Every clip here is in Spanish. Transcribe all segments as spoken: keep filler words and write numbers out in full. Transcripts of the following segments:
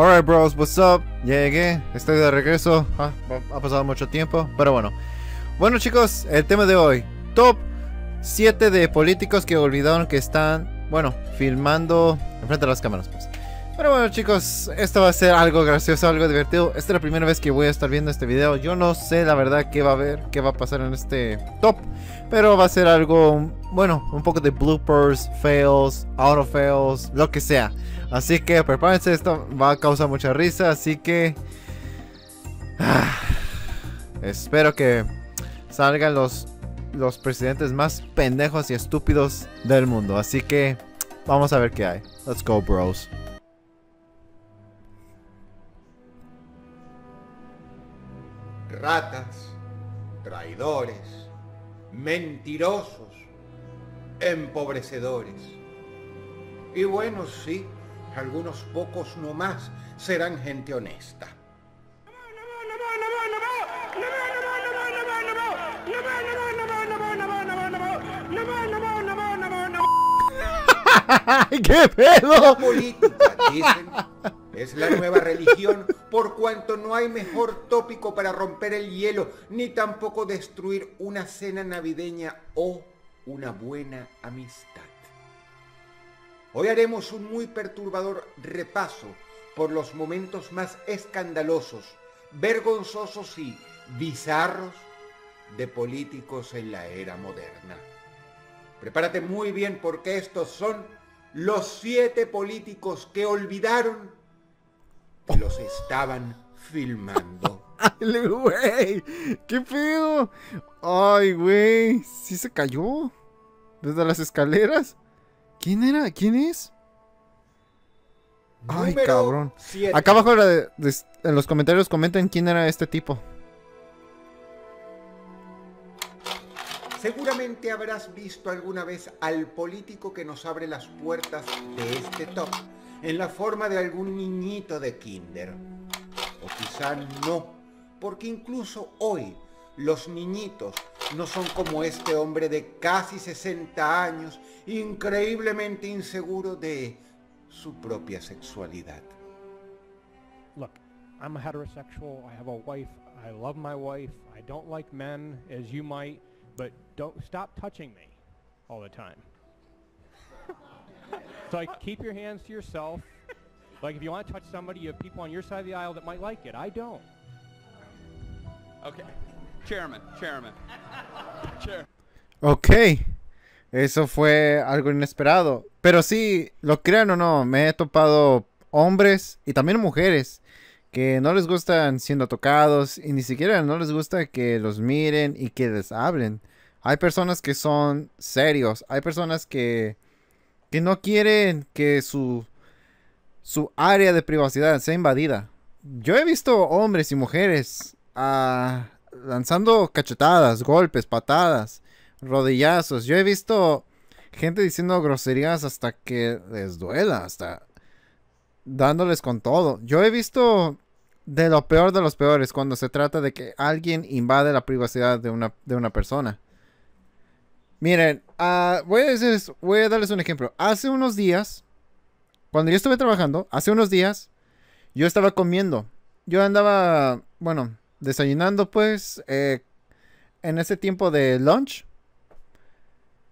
Alright bros, what's up? Llegué, estoy de regreso. Ah, ha pasado mucho tiempo, pero bueno. Bueno chicos, el tema de hoy. Top siete de políticos que olvidaron que están, bueno, filmando enfrente de las cámaras, pues. Pero bueno chicos, esto va a ser algo gracioso, algo divertido. Esta es la primera vez que voy a estar viendo este video. Yo no sé la verdad qué va a haber, qué va a pasar en este top, pero va a ser algo, bueno, un poco de bloopers, fails, auto fails, lo que sea. Así que prepárense, esto va a causar mucha risa, así que ah, espero que salgan los, los presidentes más pendejos y estúpidos del mundo. Así que vamos a ver qué hay. Let's go bros. Ratas, traidores, mentirosos, empobrecedores. Y bueno, sí, algunos pocos nomás serán gente honesta. ¡Qué pedo! La política, dicen, es la nueva religión, por cuanto no hay mejor tópico para romper el hielo, ni tampoco destruir una cena navideña o una buena amistad. Hoy haremos un muy perturbador repaso por los momentos más escandalosos, vergonzosos y bizarros de políticos en la era moderna. Prepárate muy bien porque estos son los siete políticos que olvidaron que los estaban filmando. ¡Ay, güey! ¡Qué feo! ¡Ay, güey! ¿Sí se cayó? ¿Desde las escaleras? ¿Quién era? ¿Quién es? Número ¡ay, cabrón! Siete. Acá abajo de, de, en los comentarios comenten quién era este tipo. Seguramente habrás visto alguna vez al político que nos abre las puertas de este top en la forma de algún niñito de kinder. O quizá no, porque incluso hoy los niñitos no son como este hombre de casi sesenta años, increíblemente inseguro de su propia sexualidad. Look, I'm a heterosexual, I have a wife, I love my wife, I don't like men, as you might. But don't stop touching me all the time. It's like, keep your hands to yourself. Like, if you want to touch somebody, you have people on your side of the aisle that might like it. I don't. Okay. Chairman, chairman. Chair. Okay. Eso fue algo inesperado. Pero sí, lo crean o no, me he topado hombres y también mujeres que no les gustan siendo tocados y ni siquiera no les gusta que los miren y que les hablen. Hay personas que son serios, hay personas que, que no quieren que su, su área de privacidad sea invadida. Yo he visto hombres y mujeres uh, lanzando cachetadas, golpes, patadas, rodillazos. Yo he visto gente diciendo groserías hasta que les duela, hasta dándoles con todo. Yo he visto de lo peor de los peores cuando se trata de que alguien invade la privacidad de una, de una persona. Miren, uh, voy, a decirles, voy a darles un ejemplo. Hace unos días, cuando yo estuve trabajando, hace unos días, yo estaba comiendo. Yo andaba, bueno, desayunando pues, eh, en ese tiempo de lunch.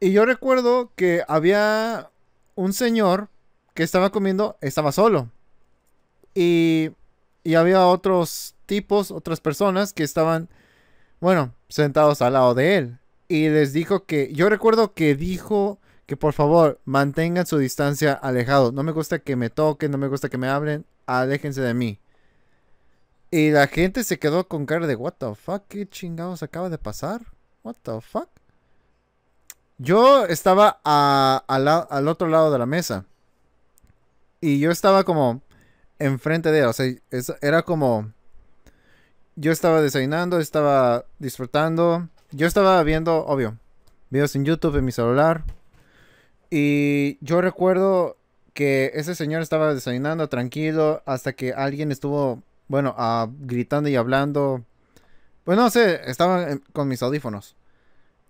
Y yo recuerdo que había un señor que estaba comiendo, estaba solo. Y, y había otros tipos, otras personas que estaban, bueno, sentados al lado de él. Y les dijo que, yo recuerdo que dijo que por favor mantengan su distancia alejado. No me gusta que me toquen, no me gusta que me hablen, aléjense de mí. Y la gente se quedó con cara de, what the fuck, qué chingados acaba de pasar, what the fuck. Yo estaba a, a la, al otro lado de la mesa. Y yo estaba como enfrente de él, o sea, era como, yo estaba desayunando, estaba disfrutando, yo estaba viendo, obvio, videos en YouTube en mi celular. Y yo recuerdo que ese señor estaba desayunando tranquilo hasta que alguien estuvo, bueno, uh, gritando y hablando. Pues no sé, estaba con mis audífonos.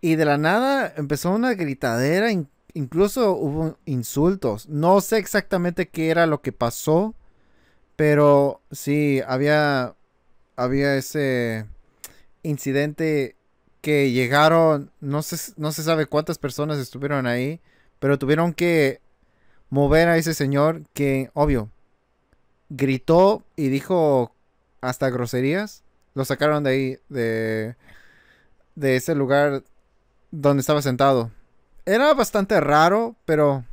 Y de la nada empezó una gritadera increíble. Incluso hubo insultos. No sé exactamente qué era lo que pasó, Pero sí, había, había ese incidente que llegaron, no se, no se sabe cuántas personas estuvieron ahí, pero tuvieron que mover a ese señor que, obvio, gritó y dijo hasta groserías. Lo sacaron de ahí, de, de ese lugar donde estaba sentado. Era bastante raro, pero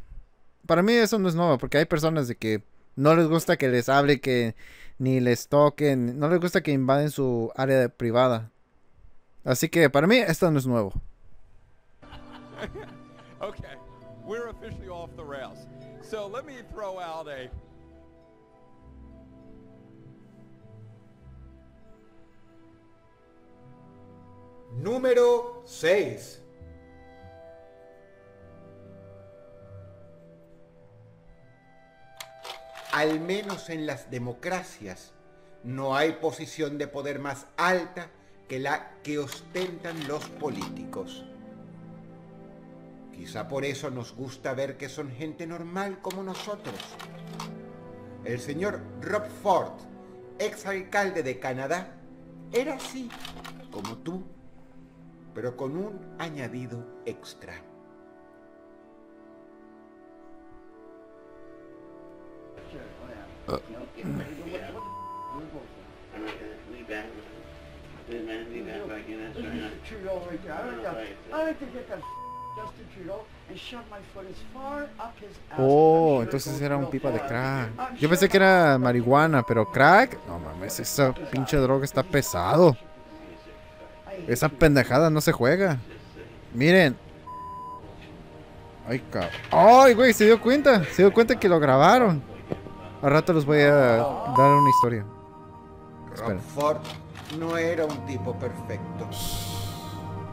para mí eso no es nuevo, porque hay personas de que no les gusta que les hable, que ni les toquen, no les gusta que invaden su área privada. Así que para mí esto no es nuevo. Okay, we're officially off the rails. So let me throw out a número seis. Al menos en las democracias no hay posición de poder más alta que la que ostentan los políticos. Quizá por eso nos gusta ver que son gente normal como nosotros. El señor Rob Ford, exalcalde de Canadá, era así, como tú, pero con un añadido extra. Oh, entonces era un pipa de crack. Yo pensé que era marihuana, pero crack. No mames, esa pinche droga está pesado. Esa pendejada no se juega. Miren. Ay, cabrón. Ay, güey, se dio cuenta. Se dio cuenta que lo grabaron. Al rato les voy a dar una historia. Rob Ford no era un tipo perfecto.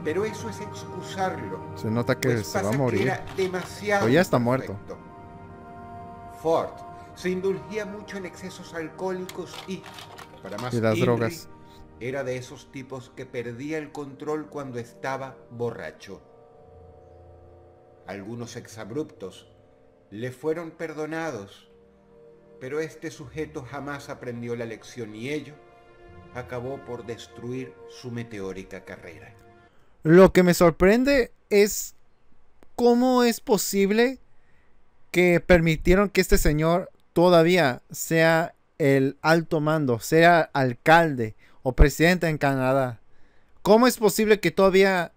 Pero eso es excusarlo. Se nota que pues se va a morir. O ya está muerto. Perfecto. Ford se indulgía mucho en excesos alcohólicos y, para más, y las Henry, drogas. Era de esos tipos que perdía el control cuando estaba borracho. Algunos exabruptos le fueron perdonados, pero este sujeto jamás aprendió la lección y ello acabó por destruir su meteórica carrera. Lo que me sorprende es cómo es posible que permitieron que este señor todavía sea el alto mando, sea alcalde o presidente en Canadá. ¿Cómo es posible que todavía,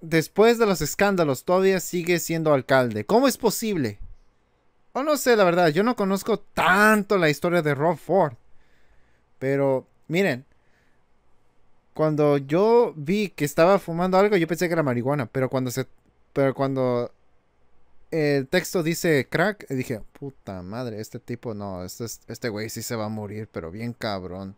después de los escándalos, todavía sigue siendo alcalde? ¿Cómo es posible? O no sé, la verdad, yo no conozco tanto la historia de Rob Ford. Pero, miren, cuando yo vi que estaba fumando algo, yo pensé que era marihuana. Pero cuando se, pero cuando el texto dice crack, dije, puta madre, este tipo no, este, este güey sí se va a morir, pero bien cabrón.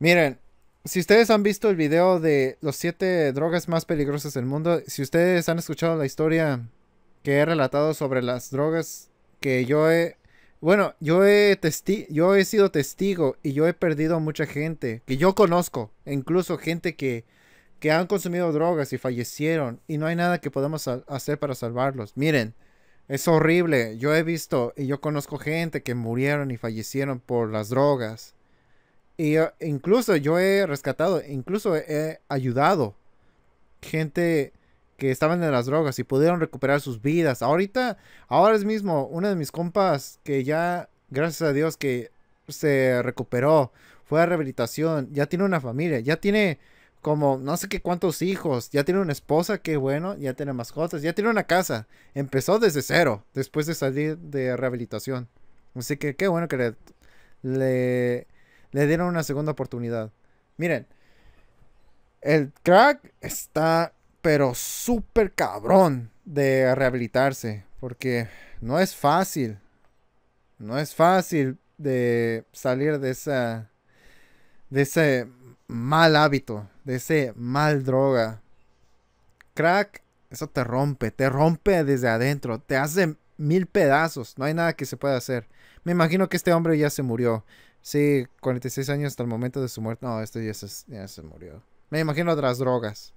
Miren, si ustedes han visto el video de los siete drogas más peligrosas del mundo, si ustedes han escuchado la historia que he relatado sobre las drogas que yo he... Bueno, yo he, testi yo he sido testigo y yo he perdido a mucha gente que yo conozco, incluso gente que, que han consumido drogas y fallecieron y no hay nada que podamos hacer para salvarlos. Miren, es horrible. Yo he visto y yo conozco gente que murieron y fallecieron por las drogas. Y incluso yo he rescatado, incluso he ayudado gente que estaban en las drogas y pudieron recuperar sus vidas. Ahorita, ahora mismo, uno de mis compas que ya, gracias a Dios, que se recuperó, fue a rehabilitación, ya tiene una familia, ya tiene como no sé qué cuántos hijos, ya tiene una esposa, qué bueno, ya tiene mascotas, ya tiene una casa. Empezó desde cero después de salir de rehabilitación. Así que qué bueno que le... le Le dieron una segunda oportunidad. Miren, el crack está pero súper cabrón de rehabilitarse, porque no es fácil. No es fácil de salir de esa, de ese mal hábito, de ese mal droga. Crack, eso te rompe, te rompe desde adentro, te hace mil pedazos. No hay nada que se pueda hacer. Me imagino que este hombre ya se murió. Sí, cuarenta y seis años hasta el momento de su muerte. No, este ya se, ya se murió. Me imagino de las drogas.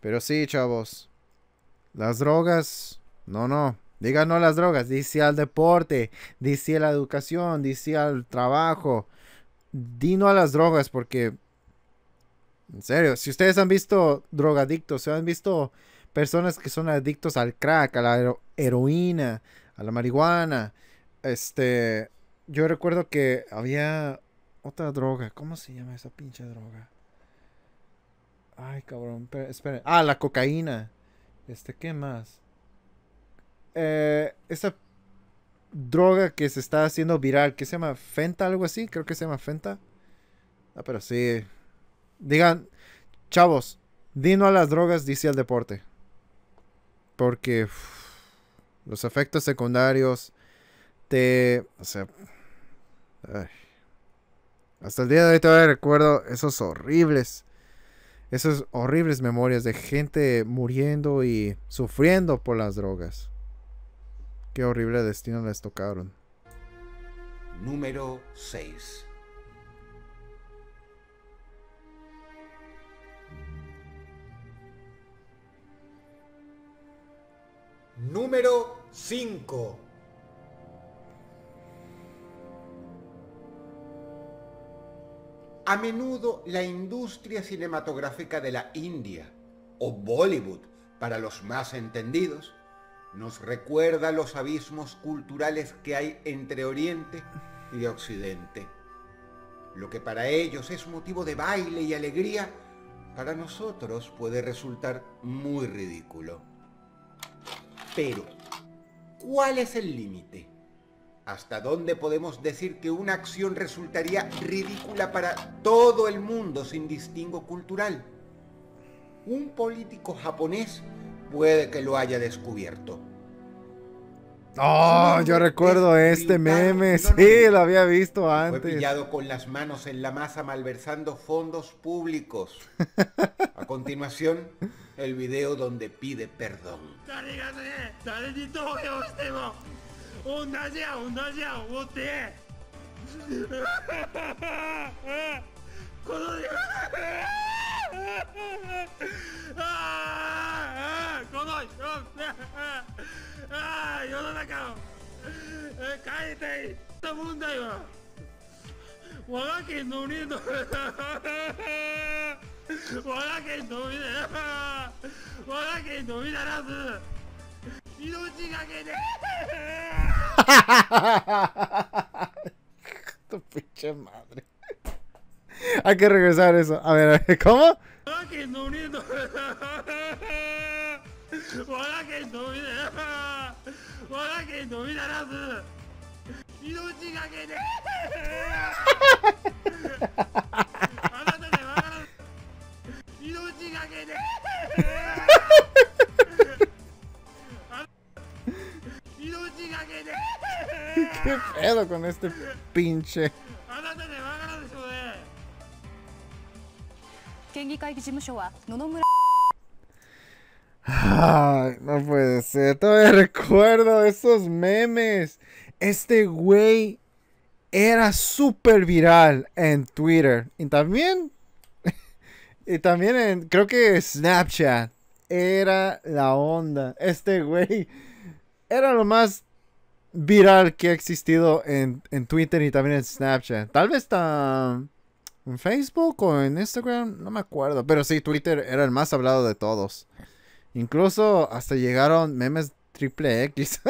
Pero sí, chavos. Las drogas. No, no. Diga no a las drogas, di sí al deporte, di sí a la educación, di sí al trabajo. Di no a las drogas porque, en serio, si ustedes han visto drogadictos, se han visto personas que son adictos al crack, a la heroína, a la marihuana. Este, yo recuerdo que había otra droga. ¿Cómo se llama esa pinche droga? Ay, cabrón, esperen. Ah, la cocaína. Este, ¿qué más? Eh, esa droga que se está haciendo viral, que se llama Fenta, algo así. Creo que se llama Fenta. Ah, pero sí. Digan, chavos, di no a las drogas, di sí al deporte. Porque uff, los efectos secundarios te... O sea... Ay. Hasta el día de hoy todavía recuerdo esos horribles... Esas horribles memorias de gente muriendo y sufriendo por las drogas. Qué horrible destino les tocaron. Número seis. Número cinco. A menudo la industria cinematográfica de la India, o Bollywood para los más entendidos, nos recuerda los abismos culturales que hay entre Oriente y Occidente. Lo que para ellos es motivo de baile y alegría, para nosotros puede resultar muy ridículo. Pero, ¿cuál es el límite? ¿Hasta dónde podemos decir que una acción resultaría ridícula para todo el mundo sin distingo cultural? Un político japonés puede que lo haya descubierto. ¡Oh! Yo recuerdo este meme. Sí, lo había visto antes. Fue pillado con las manos en la masa malversando fondos públicos. A continuación, el video donde pide perdón. Tu pinche madre. Hay que regresar eso. A ver, a ver, ¿cómo? ¿Qué pedo con este pinche? Ay, no puede ser. Todavía recuerdo esos memes. Este güey era súper viral en Twitter. Y también... Y también en... Creo que Snapchat. Era la onda. Este güey era lo más viral que ha existido en, en Twitter y también en Snapchat. Tal vez tan... en Facebook o en Instagram, no me acuerdo. Pero sí, Twitter era el más hablado de todos. Incluso hasta llegaron memes triple X.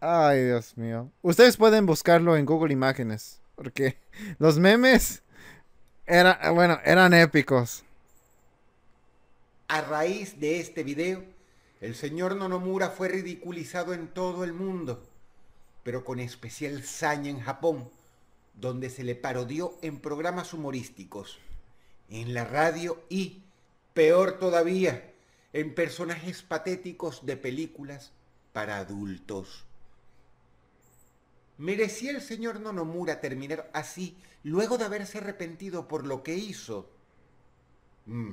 Ay, Dios mío. Ustedes pueden buscarlo en Google Imágenes. Porque los memes eran, bueno, eran épicos. A raíz de este video, el señor Nonomura fue ridiculizado en todo el mundo. Pero con especial saña en Japón, donde se le parodió en programas humorísticos, en la radio y, peor todavía, en personajes patéticos de películas para adultos. ¿Merecía el señor Nonomura terminar así, luego de haberse arrepentido por lo que hizo? Mm.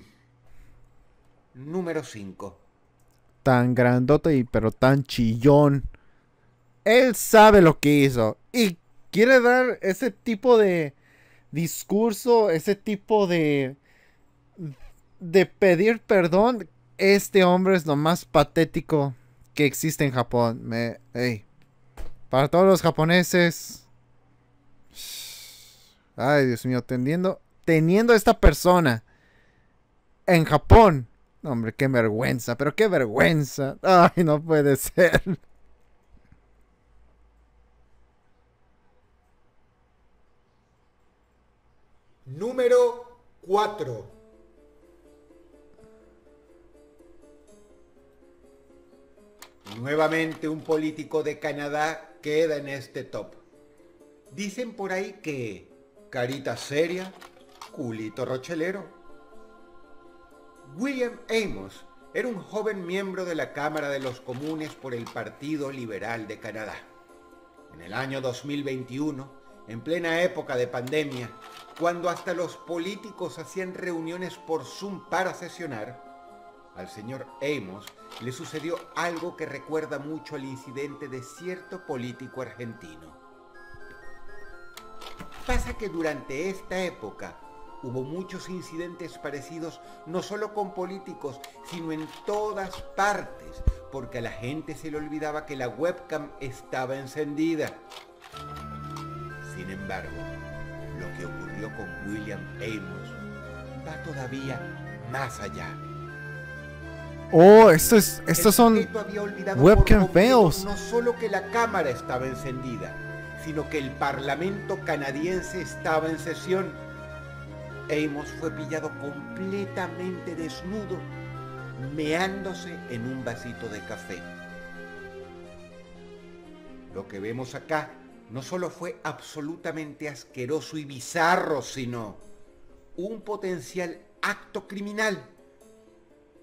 Número cinco. Tan grandote y pero tan chillón. Él sabe lo que hizo y quiere dar ese tipo de discurso, ese tipo de, de pedir perdón. Este hombre es lo más patético que existe en Japón. Me, hey, para todos los japoneses. Ay, Dios mío, teniendo, teniendo esta persona en Japón. No, hombre, qué vergüenza, pero qué vergüenza. Ay, no puede ser. Número cuatro. Nuevamente un político de Canadá queda en este top. Dicen por ahí que carita seria, culito rochelero. William Amos era un joven miembro de la Cámara de los Comunes por el Partido Liberal de Canadá. En el año dos mil veintiuno, en plena época de pandemia, cuando hasta los políticos hacían reuniones por Zoom para sesionar, al señor Amos le sucedió algo que recuerda mucho al incidente de cierto político argentino. Pasa que durante esta época hubo muchos incidentes parecidos, no solo con políticos, sino en todas partes, porque a la gente se le olvidaba que la webcam estaba encendida. Sin embargo, lo que ocurrió con William Amos va todavía más allá. Oh, esto es, estos son webcam fails. No solo que la cámara estaba encendida, sino que el parlamento canadiense estaba en sesión. Amos fue pillado completamente desnudo, meándose en un vasito de café. Lo que vemos acá no solo fue absolutamente asqueroso y bizarro, sino un potencial acto criminal.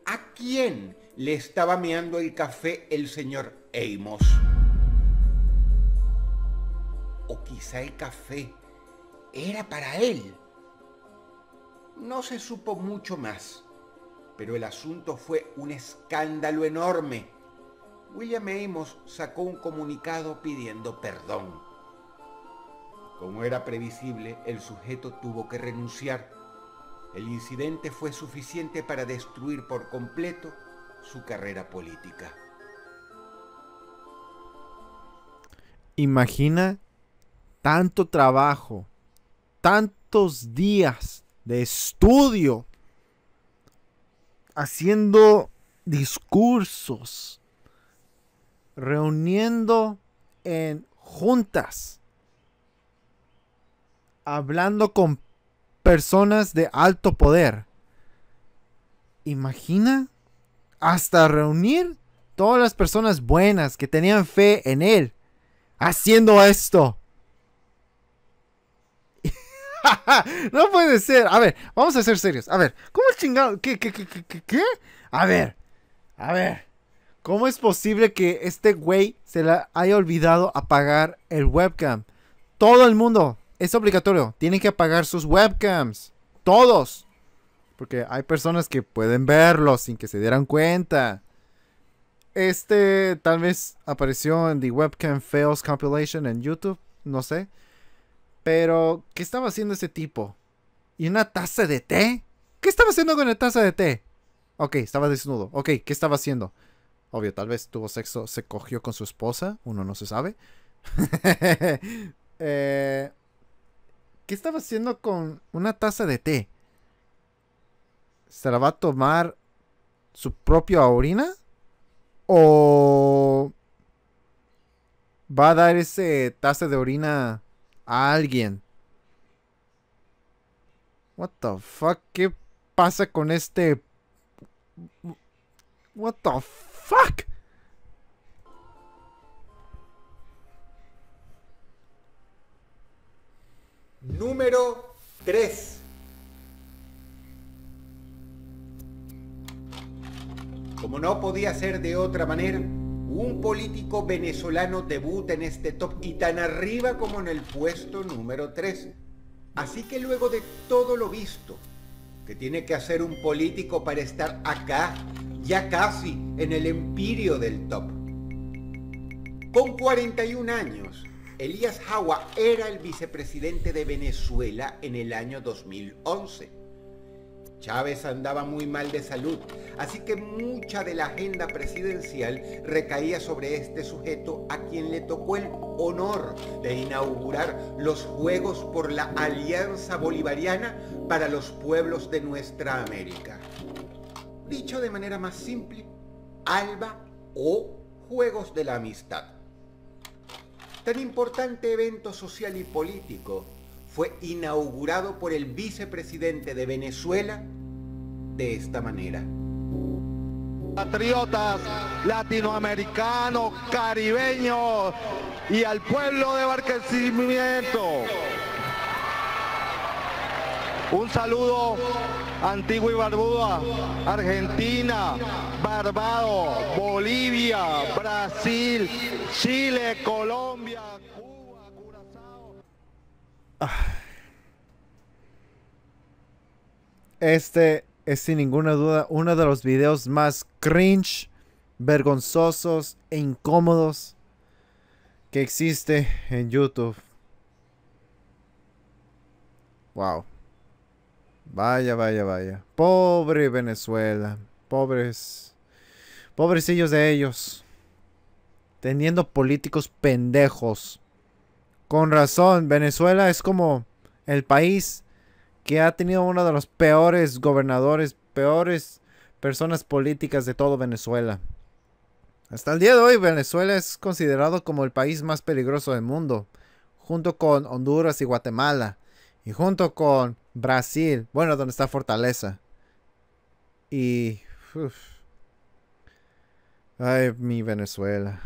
¿A quién le estaba meando el café el señor Amos? O quizá el café era para él. No se supo mucho más, pero el asunto fue un escándalo enorme. William Amos sacó un comunicado pidiendo perdón. Como era previsible, el sujeto tuvo que renunciar. El incidente fue suficiente para destruir por completo su carrera política. Imagina tanto trabajo, tantos días de estudio, haciendo discursos, reuniendo en juntas, hablando con personas de alto poder. Imagina hasta reunir todas las personas buenas que tenían fe en él haciendo esto. No puede ser. A ver, vamos a ser serios. A ver, ¿cómo chingado? ¿Qué, qué, qué, qué, qué? A ver, a ver, ¿cómo es posible que este güey se le haya olvidado apagar el webcam? Todo el mundo, es obligatorio, tienen que apagar sus webcams, todos, porque hay personas que pueden verlo sin que se dieran cuenta. Este tal vez apareció en The Webcam Fails Compilation en YouTube, no sé, pero ¿qué estaba haciendo ese tipo? ¿Y una taza de té? ¿Qué estaba haciendo con la taza de té? Ok, estaba desnudo, ok, ¿qué estaba haciendo? Obvio, tal vez tuvo sexo, se cogió con su esposa, uno no se sabe. eh... ¿Qué estaba haciendo con una taza de té? ¿Se la va a tomar su propia orina? ¿O va a dar ese taza de orina a alguien? What the fuck? ¿Qué pasa con este? What the fuck? Número tres. Como no podía ser de otra manera, un político venezolano debuta en este top y tan arriba como en el puesto número tres. Así que luego de todo lo visto que tiene que hacer un político para estar acá, ya casi en el empirio del top. Con cuarenta y un años, Elías Jaua era el vicepresidente de Venezuela en el año dos mil once. Chávez andaba muy mal de salud, así que mucha de la agenda presidencial recaía sobre este sujeto a quien le tocó el honor de inaugurar los Juegos por la Alianza Bolivariana para los pueblos de nuestra América. Dicho de manera más simple, ALBA o Juegos de la Amistad. Tan importante evento social y político fue inaugurado por el vicepresidente de Venezuela de esta manera. Patriotas latinoamericanos, caribeños y al pueblo de Barquisimeto, un saludo Antigua y Barbuda, Argentina, Barbados, Bolivia, Brasil, Chile, Colombia, Cuba, Curazao. Este es sin ninguna duda uno de los videos más cringe, vergonzosos e incómodos que existe en YouTube. Wow. Vaya, vaya, vaya. Pobre Venezuela. Pobres. Pobrecillos de ellos. Teniendo políticos pendejos. Con razón, Venezuela es como el país que ha tenido uno de los peores gobernadores, peores personas políticas de todo Venezuela. Hasta el día de hoy, Venezuela es considerado como el país más peligroso del mundo, junto con Honduras y Guatemala, y junto con Brasil, bueno, donde está Fortaleza. Y uf. Ay, mi Venezuela.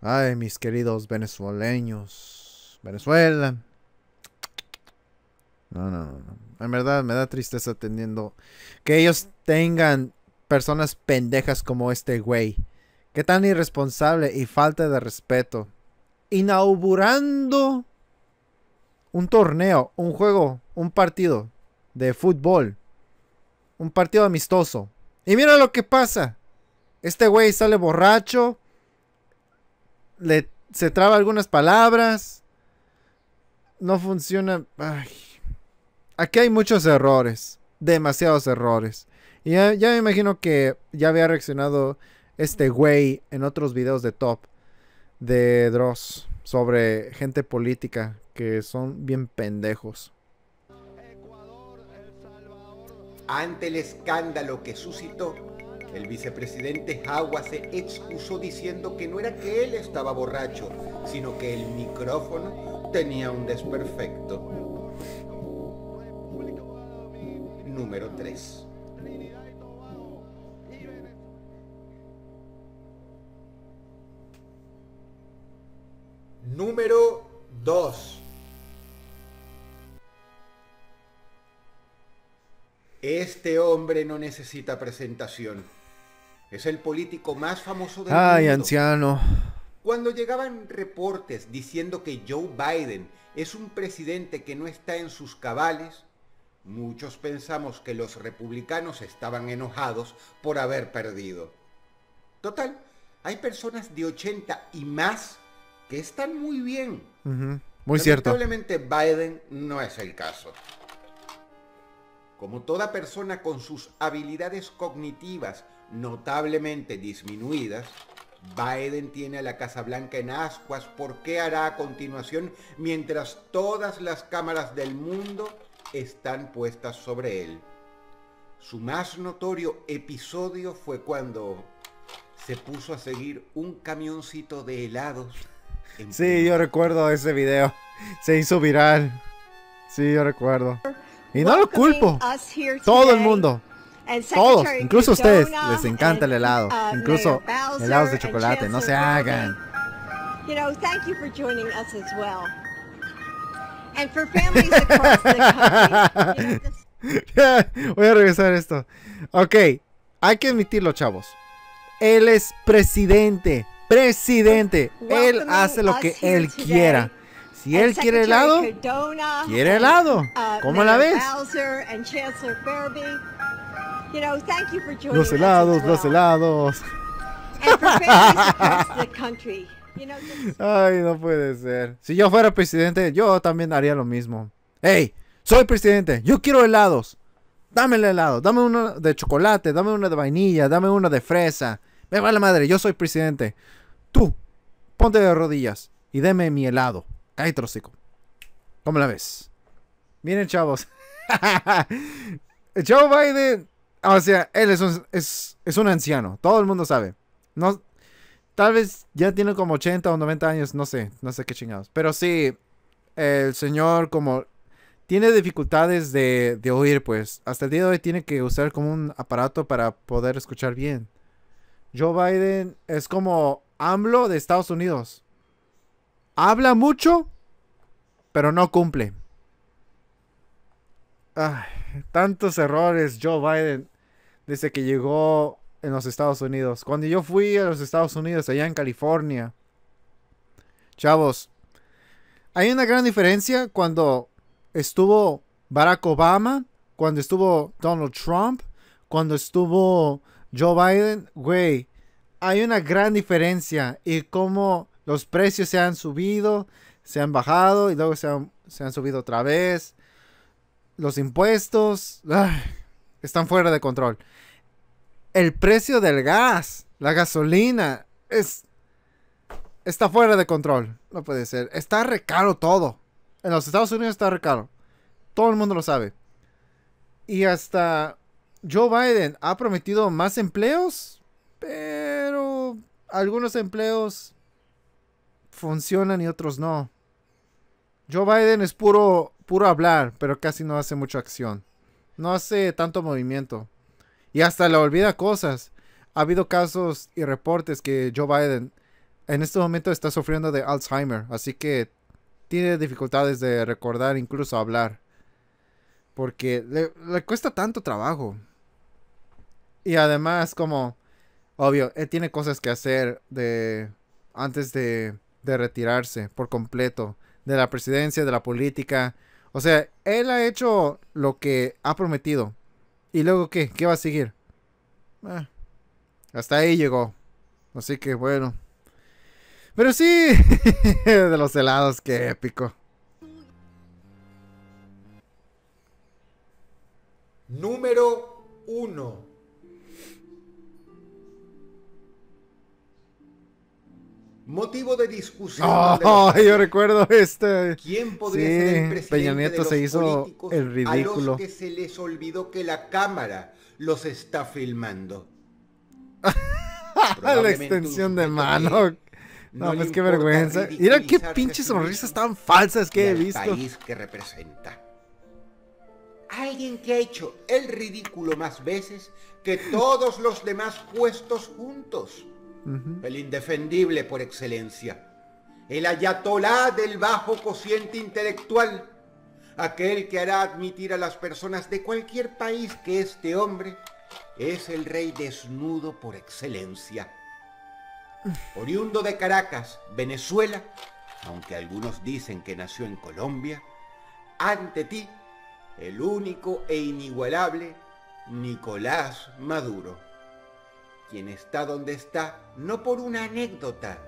Ay, mis queridos venezolanos. Venezuela. No, no, no. En verdad me da tristeza teniendo que ellos tengan personas pendejas como este güey. Qué tan irresponsable y falta de respeto. Inaugurando un torneo, un juego, un partido de fútbol. Un partido amistoso. Y mira lo que pasa. Este güey sale borracho. Le, se traba algunas palabras. No funciona. Ay. Aquí hay muchos errores. Demasiados errores. Y ya, ya me imagino que ya había reaccionado este güey en otros videos de Top. De Dross. Sobre gente política. Que son bien pendejos. Ante el escándalo que suscitó, el vicepresidente Jaua se excusó diciendo que no era que él estaba borracho, sino que el micrófono tenía un desperfecto. Número tres. Número dos. Este hombre no necesita presentación. Es el político más famoso del mundo. Ay, anciano. Cuando llegaban reportes diciendo que Joe Biden es un presidente que no está en sus cabales, muchos pensamos que los republicanos estaban enojados por haber perdido. Total, hay personas de ochenta y más que están muy bien. Uh-huh. Muy cierto. Lamentablemente Biden no es el caso. Como toda persona con sus habilidades cognitivas notablemente disminuidas, Biden tiene a la Casa Blanca en ascuas por qué hará a continuación mientras todas las cámaras del mundo están puestas sobre él. Su más notorio episodio fue cuando se puso a seguir un camioncito de helados. Sí, yo recuerdo ese video. Se hizo viral. Sí, yo recuerdo. Y no lo culpo. Todo el mundo. Todos. Incluso a ustedes les encanta el helado. Incluso helados de chocolate. No se hagan. Voy a regresar a esto. Ok. Hay que admitirlo, chavos. Él es presidente. Presidente. Él hace lo que él quiera. Si él quiere helado, quiere helado. ¿Cómo la ves? Los helados, los helados. Ay, no puede ser. Si yo fuera presidente, yo también haría lo mismo. Hey, soy presidente, yo quiero helados. dame el helado, dame uno de chocolate, dame uno de vainilla, dame uno de fresa. Me vale madre, yo soy presidente. Tú, ponte de rodillas y deme mi helado. Cállate, trocico. ¿Cómo la ves? Miren, chavos. Joe Biden, o sea, él es un, es, es un anciano. Todo el mundo sabe. No, tal vez ya tiene como ochenta o noventa años. No sé, no sé qué chingados. Pero sí, el señor como... tiene dificultades de, de oír, pues. Hasta el día de hoy tiene que usar como un aparato para poder escuchar bien. Joe Biden es como AMLO de Estados Unidos. Habla mucho, pero no cumple. Ay, tantos errores Joe Biden desde que llegó en los Estados Unidos. Cuando yo fui a los Estados Unidos, allá en California. Chavos, hay una gran diferencia cuando... estuvo Barack Obama, cuando estuvo Donald Trump, cuando estuvo Joe Biden. Güey, hay una gran diferencia y cómo los precios se han subido, se han bajado y luego se han, se han subido otra vez. Los impuestos ay, están fuera de control. El precio del gas, la gasolina, es, está fuera de control. No puede ser. Está re caro todo. En los Estados Unidos está re caro. Todo el mundo lo sabe. Y hasta Joe Biden ha prometido más empleos. Pero algunos empleos funcionan y otros no. Joe Biden es puro, puro hablar, pero casi no hace mucha acción. No hace tanto movimiento. Y hasta le olvida cosas. Ha habido casos y reportes que Joe Biden en este momento está sufriendo de Alzheimer. Así que... tiene dificultades de recordar, incluso hablar. Porque le, le cuesta tanto trabajo. Y además, como... obvio, él tiene cosas que hacer de antes de, de retirarse por completo. De la presidencia, de la política. O sea, él ha hecho lo que ha prometido. ¿Y luego qué? ¿Qué va a seguir? Eh, hasta ahí llegó. Así que bueno... pero sí, de los helados, qué épico. Número uno. Motivo de discusión. Oh, de yo recuerdo este. ¿Quién podría sí, ser el presidente Peña Nieto de los se hizo el ridículo. A los que se les olvidó que la cámara los está filmando? La extensión de mano. No, pues qué vergüenza. Mira qué pinches sonrisas tan falsas que he visto. El país que representa. Alguien que ha hecho el ridículo más veces que todos los demás puestos juntos. Uh-huh. El indefendible por excelencia. El ayatolá del bajo cociente intelectual. Aquel que hará admitir a las personas de cualquier país que este hombre es el rey desnudo por excelencia. Oriundo de Caracas, Venezuela, aunque algunos dicen que nació en Colombia, ante ti, el único e inigualable Nicolás Maduro, quien está donde está no por una anécdota,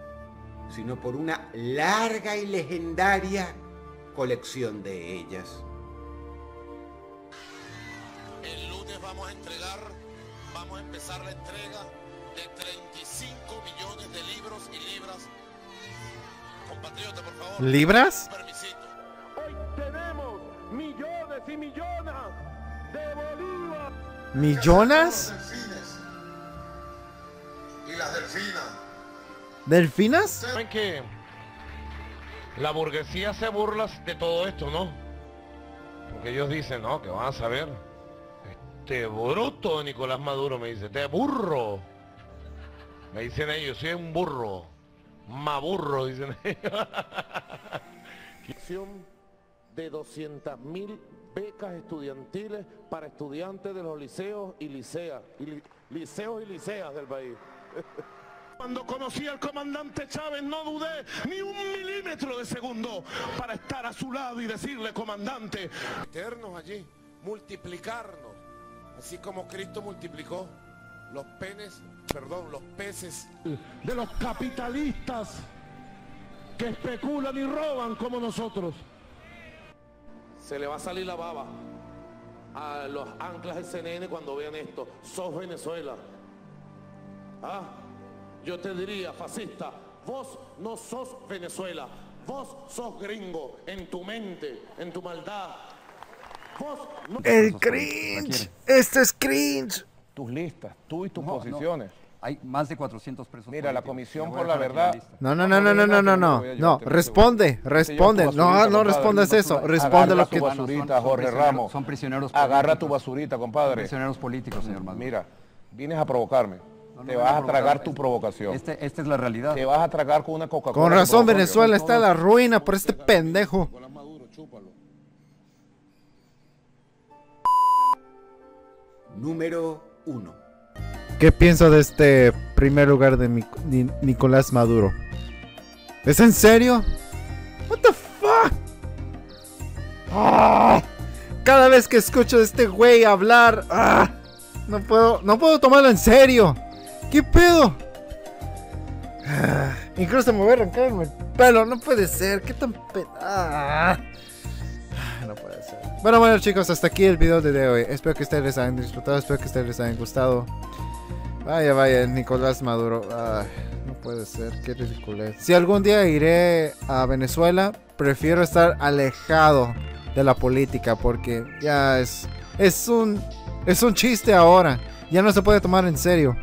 sino por una larga y legendaria colección de ellas. El lunes vamos a entregar, vamos a empezar la entrega de treinta y cinco millones de libros y libras. Compatriota, por favor. ¿Libras? Hoy tenemos millones y millones de bolívares. ¿Millonas? Y las delfinas. ¿Delfinas? ¿Saben que la burguesía se burla de todo esto, no? Porque ellos dicen, no, que van a saber. Este bruto de Nicolás Maduro me dice, te burro. Me dicen ellos, soy un burro, más burro, dicen ellos. De doscientas mil becas estudiantiles para estudiantes de los liceos y liceas, y li, liceos y liceas del país. Cuando conocí al comandante Chávez no dudé ni un milímetro de segundo para estar a su lado y decirle, comandante, meternos allí, multiplicarnos, así como Cristo multiplicó los penes, perdón, los peces de los capitalistas que especulan y roban como nosotros. Se le va a salir la baba. a los anclas de C N N cuando vean esto. Sos Venezuela. ¿Ah? Yo te diría, fascista, vos no sos Venezuela. Vos sos gringo en tu mente, en tu maldad. Vos no... El cringe. Este es cringe. Tus listas, tú y tus no, posiciones. No. Hay más de cuatrocientos presos. Mira, políticos. La Comisión por la Verdad... No, no, no, no, no, no, no, no, no, responde, responde, no, no respondes eso, responde lo que... Agarra tu basurita, Jorge Ramos, son prisioneros políticos. Agarra tu basurita, compadre. Prisioneros políticos, señor Maduro. Mira, vienes a provocarme, te vas a tragar tu provocación. Esta es la realidad. Te vas a tragar con una Coca-Cola. Con razón Venezuela está en la ruina por este pendejo. Número uno. ¿Qué pienso de este primer lugar de Nic Ni Nicolás Maduro? ¿Es en serio? What the fuck? ¡Oh! Cada vez que escucho a este güey hablar, ¡ah! no puedo, no puedo tomarlo en serio. ¿Qué pedo? Ah, incluso me voy a arrancar el pelo. No puede ser. ¿Qué tan pe... ah. No puede ser. Bueno, bueno chicos, hasta aquí el video de hoy. Espero que ustedes les hayan disfrutado. Espero que ustedes les hayan gustado. Vaya, vaya, Nicolás Maduro. Ay, no puede ser, qué ridiculez. Si algún día iré a Venezuela, prefiero estar alejado de la política porque ya es es un es un chiste ahora. Ya no se puede tomar en serio.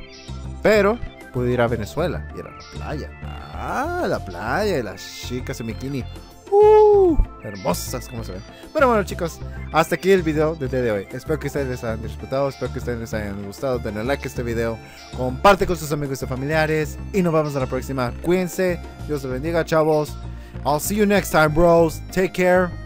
Pero puedo ir a Venezuela, ir a la playa. Ah, la playa y las chicas en bikini. Uh, hermosas como se ven. Bueno, bueno chicos, hasta aquí el video del día de hoy. Espero que ustedes les hayan disfrutado, espero que ustedes les hayan gustado. Denle like a este video, comparte con sus amigos y familiares, y nos vemos a la próxima. Cuídense, Dios los bendiga, chavos. I'll see you next time, bros. Take care.